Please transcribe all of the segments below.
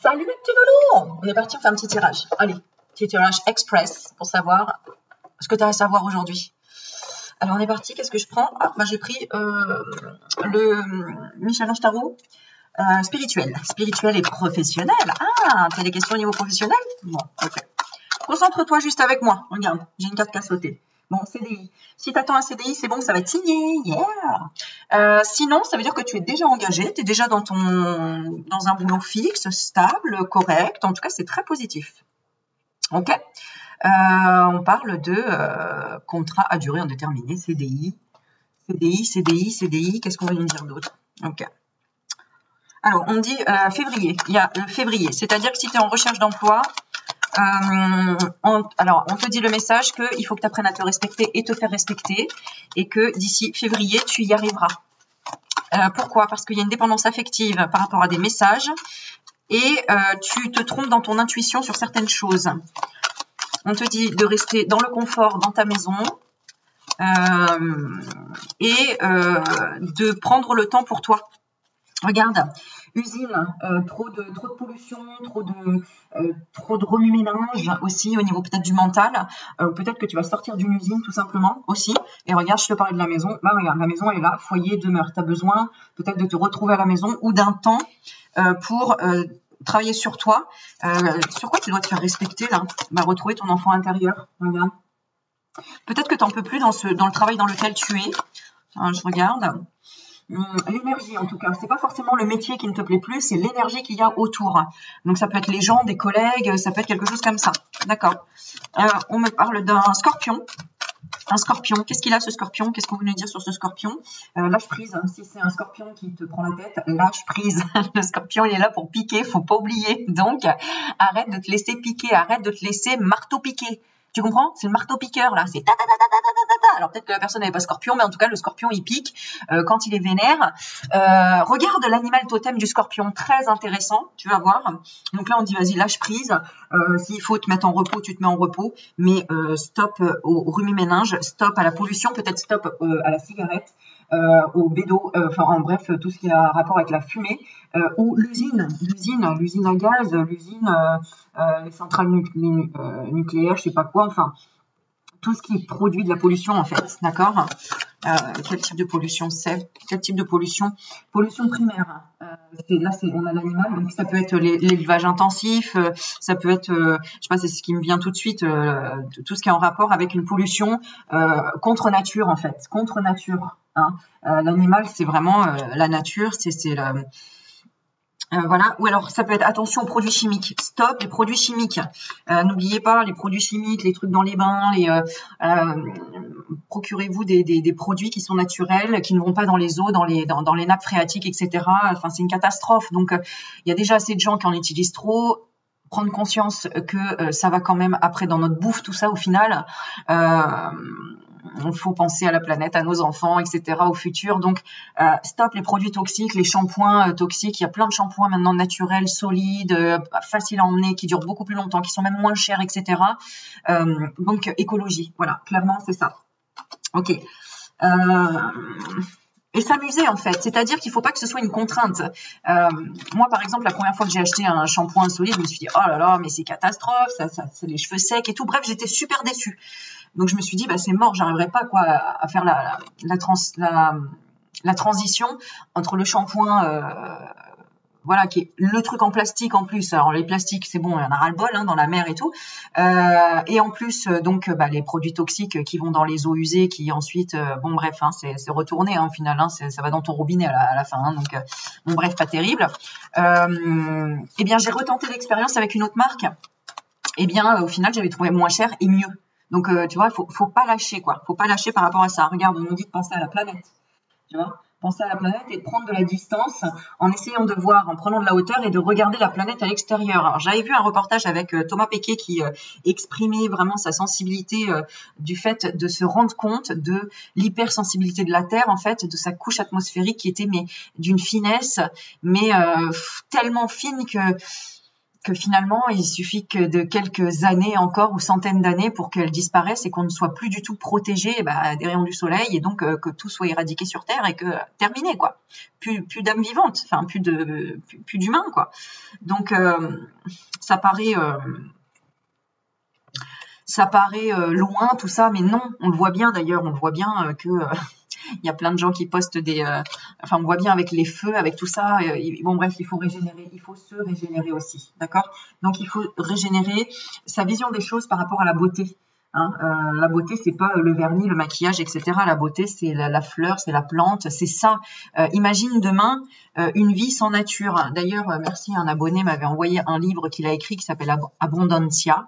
Salut les petits loulous! On est parti, on fait un petit tirage. Allez, petit tirage express pour savoir ce que tu as à savoir aujourd'hui. Alors on est parti, qu'est-ce que je prends? Ah, bah, j'ai pris le Michel H. Spirituel et professionnel. Ah, tu as des questions au niveau professionnel? Bon, ok. Concentre-toi juste avec moi. Regarde, j'ai une carte qui a sauté. Bon, CDI. Si tu attends un CDI, c'est bon, ça va être signé. Yeah. Sinon, ça veut dire que tu es déjà engagé, tu es déjà dans, dans un boulot fixe, stable, correct. En tout cas, c'est très positif. OK. On parle de contrat à durée indéterminée, CDI. Qu'est-ce qu'on va nous dire d'autre? OK. Alors, on dit février. Il y a février. C'est-à-dire que si tu es en recherche d'emploi, on te dit le message qu'il faut que tu apprennes à te respecter et te faire respecter et que d'ici février, tu y arriveras. Pourquoi? Parce qu'il y a une dépendance affective par rapport à des messages et tu te trompes dans ton intuition sur certaines choses. On te dit de rester dans le confort, dans ta maison de prendre le temps pour toi. Regarde, usine, trop de pollution, trop de remue-ménage aussi au niveau peut-être du mental. Peut-être que tu vas sortir d'une usine tout simplement aussi. Et regarde, je te parlais de la maison. Bah regarde, la maison elle est là, foyer, demeure. Tu as besoin peut-être de te retrouver à la maison ou d'un temps pour travailler sur toi. Sur quoi tu dois te faire respecter là? Bah, retrouver ton enfant intérieur. Regarde. Peut-être que tu n'en peux plus dans le travail dans lequel tu es. Hein, je regarde. L'énergie en tout cas, c'est pas forcément le métier qui ne te plaît plus, c'est l'énergie qu'il y a autour. Donc ça peut être les gens, des collègues, ça peut être quelque chose comme ça. D'accord. On me parle d'un scorpion. Un scorpion, qu'est-ce qu'il a ce scorpion? Qu'est-ce qu'on veut nous dire sur ce scorpion? Lâche prise, hein. Si c'est un scorpion qui te prend la tête, lâche prise. Le scorpion il est là pour piquer, faut pas oublier. Donc arrête de te laisser piquer, arrête de te laisser marteau piquer. Tu comprends? C'est le marteau-piqueur, là. C'est ta-ta-ta-ta-ta-ta-ta. Alors, peut-être que la personne n'avait pas scorpion, mais en tout cas, le scorpion, il pique quand il est vénère. Regarde l'animal totem du scorpion. Très intéressant, tu vas voir. Donc là, on dit, vas-y, lâche prise. S'il faut te mettre en repos, tu te mets en repos. Mais stop au rhumé-méninge, stop à la pollution, peut-être stop à la cigarette, au bédo, enfin, en bref, tout ce qui a rapport avec la fumée. Ou l'usine à gaz, l'usine, les centrales nucléaires, je sais pas quoi, enfin, tout ce qui produit de la pollution, en fait, d'accord? Quel type de pollution c'est? Quel type de pollution? Pollution primaire. Là, on a l'animal, donc ça peut être l'élevage intensif, ça peut être, je sais pas, c'est ce qui me vient tout de suite, tout ce qui est en rapport avec une pollution contre nature, en fait, contre nature. Hein. L'animal, c'est vraiment la nature, c'est la... voilà, ou alors ça peut être attention aux produits chimiques, stop les produits chimiques, n'oubliez pas les produits chimiques, les trucs dans les bains, procurez-vous des produits qui sont naturels, qui ne vont pas dans les eaux, dans les nappes phréatiques, etc. Enfin, c'est une catastrophe, donc il y a déjà assez de gens qui en utilisent trop. Prendre conscience que ça va quand même après dans notre bouffe, tout ça au final. Il faut penser à la planète, à nos enfants, etc., au futur. Donc, stop les produits toxiques, les shampoings toxiques. Il y a plein de shampoings maintenant naturels, solides, faciles à emmener, qui durent beaucoup plus longtemps, qui sont même moins chers, etc. Donc, écologie, voilà, clairement, c'est ça. OK. Et s'amuser en fait, c'est-à-dire qu'il ne faut pas que ce soit une contrainte. Moi par exemple, la première fois que j'ai acheté un shampoing solide, je me suis dit « Oh là là, mais c'est catastrophe, c'est les cheveux secs et tout ». Bref, j'étais super déçue. Donc je me suis dit bah, « C'est mort, j'arriverai pas quoi, à faire la transition entre le shampoing… voilà, qui est le truc en plastique en plus. Alors, les plastiques, c'est bon, il y en a ras-le-bol hein, dans la mer et tout. Et en plus, donc, bah, les produits toxiques qui vont dans les eaux usées, qui ensuite, bon, bref, hein, c'est retourné hein, au final. Hein, ça va dans ton robinet à la fin. Hein, donc, bon, bref, pas terrible. Eh bien, j'ai retenté l'expérience avec une autre marque. Eh bien, au final, j'avais trouvé moins cher et mieux. Donc, tu vois, faut pas lâcher, quoi. Faut pas lâcher par rapport à ça. Regarde, on nous dit de penser à la planète, tu vois. Penser à la planète et de prendre de la distance en essayant de voir, en prenant de la hauteur et de regarder la planète à l'extérieur. Alors, j'avais vu un reportage avec Thomas Péquet qui exprimait vraiment sa sensibilité du fait de se rendre compte de l'hypersensibilité de la Terre, en fait, de sa couche atmosphérique qui était mais d'une finesse, mais tellement fine que que finalement, il suffit que de quelques années encore ou centaines d'années pour qu'elles disparaissent et qu'on ne soit plus du tout protégé des rayons du soleil et donc que tout soit éradiqué sur Terre et que terminé, quoi. Plus d'âmes vivantes, enfin plus d'humains, quoi. Donc ça paraît loin tout ça, mais non, on le voit bien d'ailleurs, on le voit bien que il y a plein de gens qui postent des... on voit bien avec les feux, avec tout ça. Bon, bref, il faut régénérer, il faut se régénérer aussi, d'accord? Donc, il faut régénérer sa vision des choses par rapport à la beauté. Hein, la beauté, c'est pas le vernis, le maquillage, etc. La beauté, c'est la fleur, c'est la plante, c'est ça. Imagine demain une vie sans nature. D'ailleurs, merci, un abonné m'avait envoyé un livre qu'il a écrit qui s'appelle Abondancia,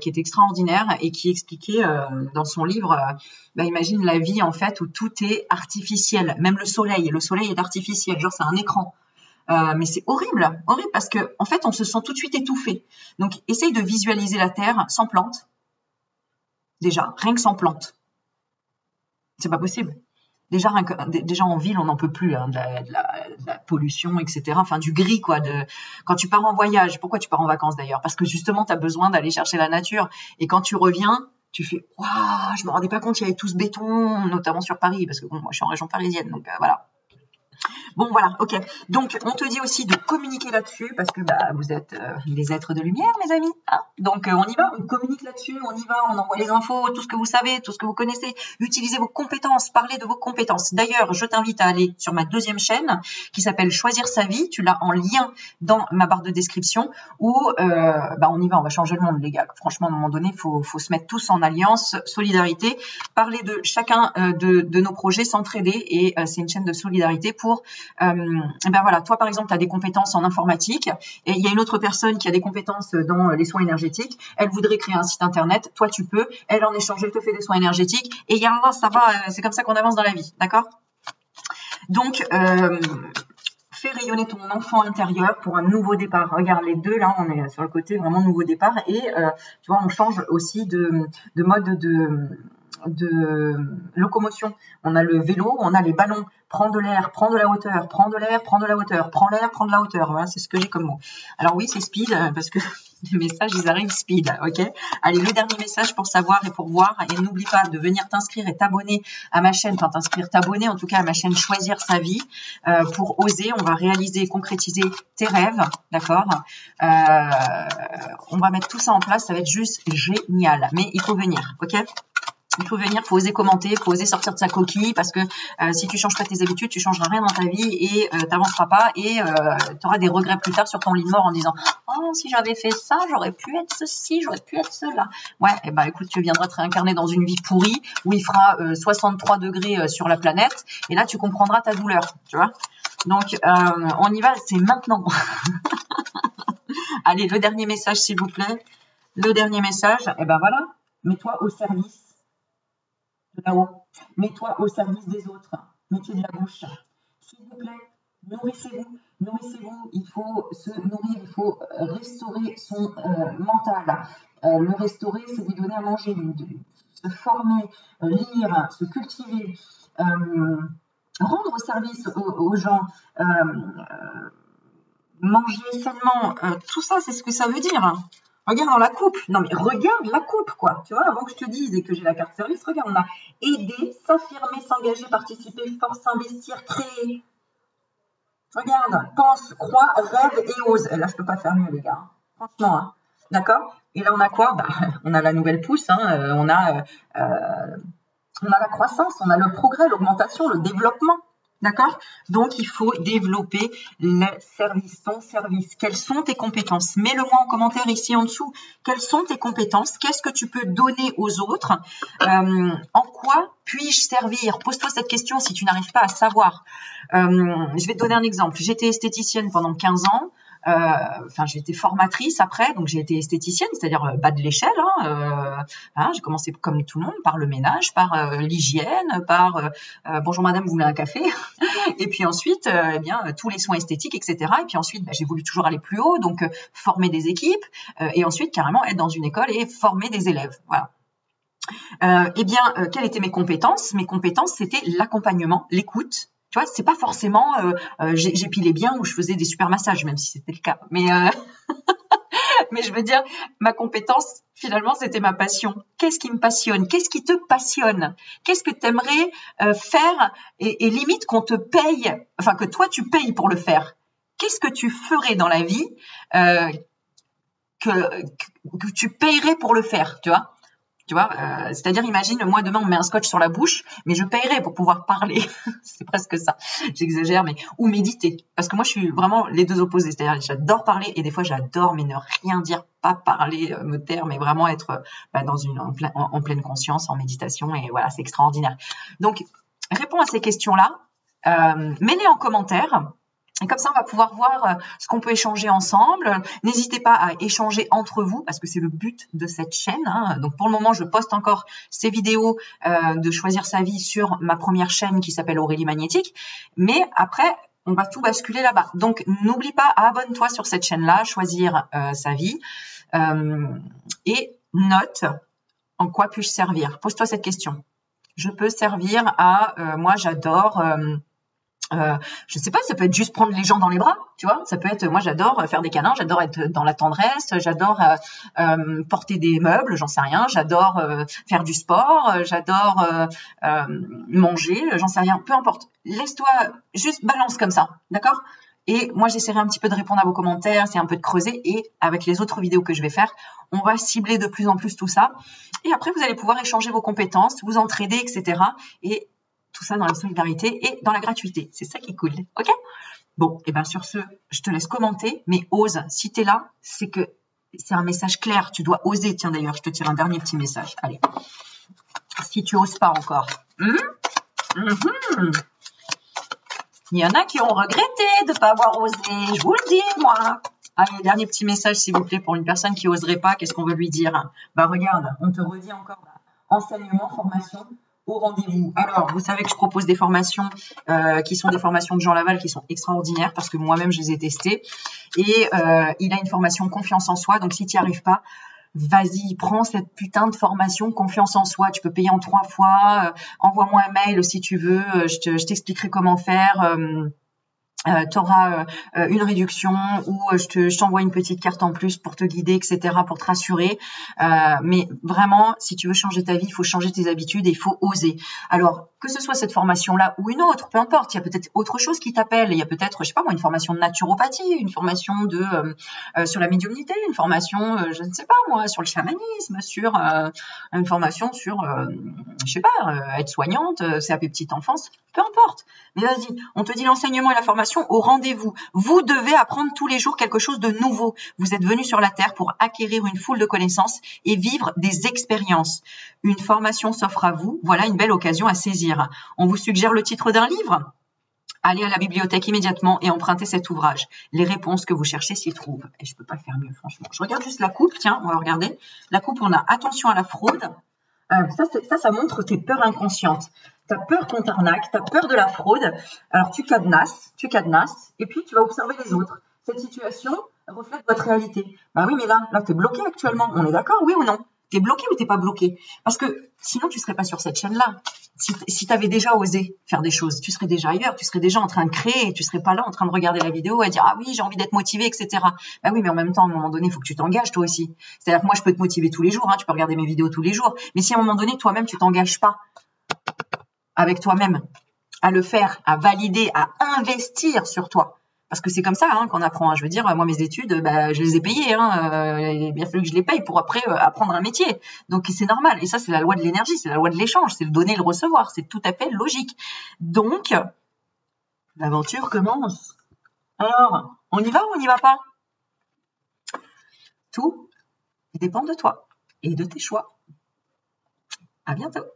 qui est extraordinaire et qui expliquait dans son livre, imagine la vie en fait où tout est artificiel, même le soleil. Le soleil est artificiel, genre c'est un écran. Mais c'est horrible, horrible parce que en fait, on se sent tout de suite étouffé. Donc, essaye de visualiser la terre sans plantes. Déjà, rien que sans plantes. C'est pas possible. Déjà en ville, on n'en peut plus, hein, de la pollution, etc. Enfin, du gris, quoi. Quand tu pars en voyage, pourquoi tu pars en vacances d'ailleurs? Parce que justement, tu as besoin d'aller chercher la nature. Et quand tu reviens, tu fais « Waouh, je me rendais pas compte qu'il y avait tout ce béton, notamment sur Paris. » Parce que bon, moi, je suis en région parisienne, donc voilà. Bon, voilà, ok. Donc, on te dit aussi de communiquer là-dessus parce que vous êtes des êtres de lumière, mes amis. Hein, donc, on y va, on communique là-dessus, on y va, on envoie les infos, tout ce que vous savez, tout ce que vous connaissez. Utilisez vos compétences, parlez de vos compétences. D'ailleurs, je t'invite à aller sur ma deuxième chaîne qui s'appelle Choisir sa vie. Tu l'as en lien dans ma barre de description où on y va, on va changer le monde, les gars. Franchement, à un moment donné, faut se mettre tous en alliance, solidarité, parler de chacun de nos projets, s'entraider et c'est une chaîne de solidarité pour... toi par exemple tu as des compétences en informatique et il y a une autre personne qui a des compétences dans les soins énergétiques, elle voudrait créer un site internet, toi tu peux, elle en échange elle te fait des soins énergétiques et yallah, ça va, c'est comme ça qu'on avance dans la vie, d'accord? Donc fais rayonner ton enfant intérieur pour un nouveau départ. Regarde les deux, là, on est sur le côté vraiment nouveau départ et tu vois, on change aussi de mode de locomotion. On a le vélo, on a les ballons. Prends de l'air, prends de la hauteur, prends de l'air, prends de la hauteur, prends l'air, prends de la hauteur. Voilà, c'est ce que j'ai comme mot. Alors oui, c'est speed parce que les messages, ils arrivent speed. Ok. Allez, le dernier message pour savoir et pour voir. Et n'oublie pas de venir t'inscrire et t'abonner à ma chaîne, enfin t'abonner en tout cas à ma chaîne Choisir sa vie pour oser. On va réaliser et concrétiser tes rêves. D'accord. On va mettre tout ça en place. Ça va être juste génial. Mais il faut venir. Ok. Il faut venir, il faut oser commenter, il faut oser sortir de sa coquille parce que si tu ne changes pas tes habitudes, tu ne changeras rien dans ta vie et tu n'avanceras pas et tu auras des regrets plus tard sur ton lit de mort en disant « Oh, si j'avais fait ça, j'aurais pu être ceci, j'aurais pu être cela. » Ouais, et écoute, tu viendras te réincarner dans une vie pourrie où il fera 63 degrés sur la planète et là, tu comprendras ta douleur, tu vois. Donc, on y va, c'est maintenant. Allez, le dernier message, s'il vous plaît. Le dernier message, voilà, mets-toi au service. Là-haut. Mets-toi au service des autres. Mettez de la bouche. S'il vous plaît, nourrissez-vous. Nourrissez-vous. Il faut se nourrir. Il faut restaurer son mental. Le restaurer, c'est lui donner à manger, se former, lire, se cultiver, rendre service aux gens. Manger sainement. Tout ça, c'est ce que ça veut dire. Regarde dans la coupe. Non, mais regarde la coupe, quoi. Tu vois, avant que je te dise et que j'ai la carte service, regarde, on a aider, s'affirmer, s'engager, participer, force, investir, créer. Regarde, pense, crois, rêve et ose. Là, je peux pas faire mieux, les gars. Franchement, hein. D'accord? Et là, on a quoi? On a la nouvelle pousse, hein. On a la croissance, on a le progrès, l'augmentation, le développement. D'accord? Donc, il faut développer les services, ton service. Quelles sont tes compétences? Mets-le-moi en commentaire ici en dessous. Quelles sont tes compétences? Qu'est-ce que tu peux donner aux autres? En quoi puis-je servir? Pose-toi cette question si tu n'arrives pas à savoir. Je vais te donner un exemple. J'étais esthéticienne pendant 15 ans. J'ai été formatrice après, donc j'ai été esthéticienne, c'est-à-dire bas de l'échelle. J'ai commencé comme tout le monde par le ménage, par l'hygiène, par bonjour madame, vous voulez un café? Et puis ensuite, tous les soins esthétiques, etc. Et puis ensuite, j'ai voulu toujours aller plus haut, donc former des équipes et ensuite carrément être dans une école et former des élèves. Voilà. Quelles étaient mes compétences? Mes compétences, c'était l'accompagnement, l'écoute. Tu vois, c'est pas forcément j'épilais bien ou je faisais des super massages, même si c'était le cas. Mais mais je veux dire, ma compétence, finalement, c'était ma passion. Qu'est-ce qui me passionne? Qu'est-ce qui te passionne? Qu'est-ce que tu aimerais faire et limite qu'on te paye, enfin que toi, tu payes pour le faire? Qu'est-ce que tu ferais dans la vie que tu payerais pour le faire, tu vois? C'est-à-dire, imagine, moi, demain, on met un scotch sur la bouche, mais je paierai pour pouvoir parler. C'est presque ça. J'exagère, mais, ou méditer. Parce que moi, je suis vraiment les deux opposés. C'est-à-dire, j'adore parler et des fois, j'adore, mais ne rien dire, pas parler, me taire, mais vraiment être en pleine conscience, en méditation. Et voilà, c'est extraordinaire. Donc, réponds à ces questions-là. Mets-les en commentaire. Et comme ça, on va pouvoir voir ce qu'on peut échanger ensemble. N'hésitez pas à échanger entre vous parce que c'est le but de cette chaîne, hein. Donc, pour le moment, je poste encore ces vidéos de Choisir sa vie sur ma première chaîne qui s'appelle Aurélie Magnétique. Mais après, on va tout basculer là-bas. Donc, n'oublie pas, abonne-toi sur cette chaîne-là, Choisir sa vie et note en quoi puis-je servir. Pose-toi cette question. Je peux servir à… moi, j'adore… je sais pas, ça peut être juste prendre les gens dans les bras, tu vois, ça peut être, moi j'adore faire des câlins, j'adore être dans la tendresse, j'adore porter des meubles, j'en sais rien, j'adore faire du sport, j'adore manger, j'en sais rien, peu importe, laisse-toi, juste balance comme ça, d'accord? Et moi j'essaierai un petit peu de répondre à vos commentaires, c'est un peu de creuser, et avec les autres vidéos que je vais faire, on va cibler de plus en plus tout ça, et après vous allez pouvoir échanger vos compétences, vous entraider, etc., et tout ça dans la solidarité et dans la gratuité. C'est ça qui est cool. OK? Bon, et bien sur ce, je te laisse commenter, mais ose. Si tu es là, c'est que c'est un message clair. Tu dois oser. Tiens, d'ailleurs, je te tire un dernier petit message. Allez. Si tu oses pas encore. Il y en a qui ont regretté de ne pas avoir osé. Je vous le dis, moi. Allez, dernier petit message, s'il vous plaît, pour une personne qui n'oserait pas. Qu'est-ce qu'on veut lui dire? Bah, regarde, on te redit encore enseignement, formation. Au rendez-vous. Alors, vous savez que je propose des formations qui sont des formations de Jean Laval qui sont extraordinaires parce que moi-même, je les ai testées. Et il a une formation confiance en soi. Donc, si tu n'y arrives pas, vas-y, prends cette putain de formation confiance en soi. Tu peux payer en 3 fois. Envoie-moi un mail si tu veux. Je t'expliquerai comment faire. Tu auras une réduction ou je t'envoie une petite carte en plus pour te guider, etc., pour te rassurer. Mais vraiment, si tu veux changer ta vie, il faut changer tes habitudes et il faut oser. Alors, que ce soit cette formation-là ou une autre, peu importe, il y a peut-être autre chose qui t'appelle. Il y a peut-être, je sais pas moi, une formation de naturopathie, une formation de sur la médiumnité, une formation, je ne sais pas moi, sur le chamanisme, sur une formation sur, je sais pas, être soignante, CAP Petite Enfance, peu importe. Mais vas-y, on te dit l'enseignement et la formation au rendez-vous. Vous devez apprendre tous les jours quelque chose de nouveau. Vous êtes venu sur la Terre pour acquérir une foule de connaissances et vivre des expériences. Une formation s'offre à vous. Voilà une belle occasion à saisir. On vous suggère le titre d'un livre? Allez à la bibliothèque immédiatement et empruntez cet ouvrage. Les réponses que vous cherchez s'y trouvent. Et je peux pas faire mieux, franchement. Je regarde juste la coupe. Tiens, on va regarder. La coupe, on a attention à la fraude. Ça montre tes peurs inconscientes. Tu as peur qu'on t'arnaque, tu as peur de la fraude. Alors, tu cadenasses, et puis tu vas observer les autres. Cette situation reflète votre réalité. Bah oui, mais là tu es bloqué actuellement. On est d'accord, oui ou non? Tu es bloqué ou tu n'es pas bloqué? Parce que sinon, tu ne serais pas sur cette chaîne-là. Si tu avais déjà osé faire des choses, tu serais déjà ailleurs, tu serais déjà en train de créer, tu ne serais pas là en train de regarder la vidéo et dire « Ah oui, j'ai envie d'être motivé, etc. » Bah oui, mais en même temps, à un moment donné, il faut que tu t'engages toi aussi. C'est-à-dire que moi, je peux te motiver tous les jours, hein, tu peux regarder mes vidéos tous les jours. Mais si à un moment donné, toi-même, tu ne t'engages pas avec toi-même à le faire, à valider, à investir sur toi, parce que c'est comme ça hein, qu'on apprend. Je veux dire, moi, mes études, bah, je les ai payées. Hein, il a bien fallu que je les paye pour après apprendre un métier. Donc, c'est normal. Et ça, c'est la loi de l'énergie, c'est la loi de l'échange, c'est le donner et le recevoir. C'est tout à fait logique. Donc, l'aventure commence. Alors, on y va ou on n'y va pas? Tout dépend de toi et de tes choix. À bientôt.